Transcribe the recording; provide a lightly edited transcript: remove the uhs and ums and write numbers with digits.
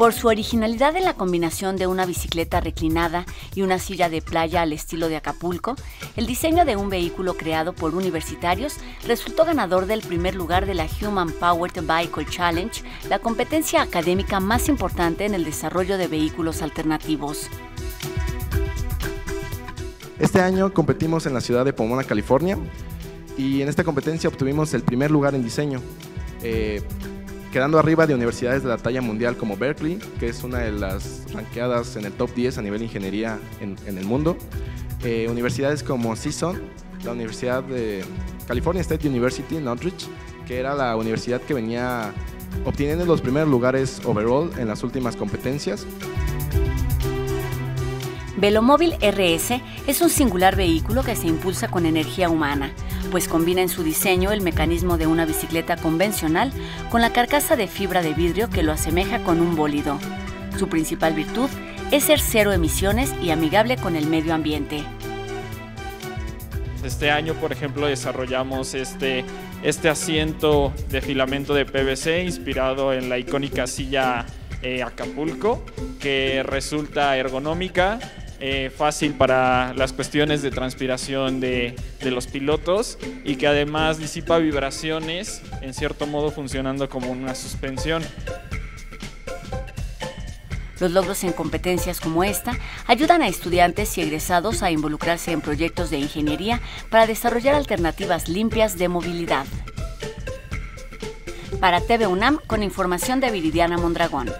Por su originalidad en la combinación de una bicicleta reclinada y una silla de playa al estilo de Acapulco, el diseño de un vehículo creado por universitarios resultó ganador del primer lugar de la Human Powered Vehicle Challenge, la competencia académica más importante en el desarrollo de vehículos alternativos. Este año competimos en la ciudad de Pomona, California, y en esta competencia obtuvimos el primer lugar en diseño, quedando arriba de universidades de la talla mundial como Berkeley, que es una de las ranqueadas en el top 10 a nivel de ingeniería en el mundo, universidades como CSUN, la Universidad de California State University en Northridge, que era la universidad que venía obteniendo los primeros lugares overall en las últimas competencias. Velomóvil RS es un singular vehículo que se impulsa con energía humana, pues combina en su diseño el mecanismo de una bicicleta convencional con la carcasa de fibra de vidrio que lo asemeja con un bólido. Su principal virtud es ser cero emisiones y amigable con el medio ambiente. Este año, por ejemplo, desarrollamos este asiento de filamento de PVC inspirado en la icónica silla Acapulco, que resulta ergonómica, fácil para las cuestiones de transpiración de los pilotos y que además disipa vibraciones, en cierto modo funcionando como una suspensión. Los logros en competencias como esta ayudan a estudiantes y egresados a involucrarse en proyectos de ingeniería para desarrollar alternativas limpias de movilidad. Para TV UNAM, con información de Viridiana Mondragón.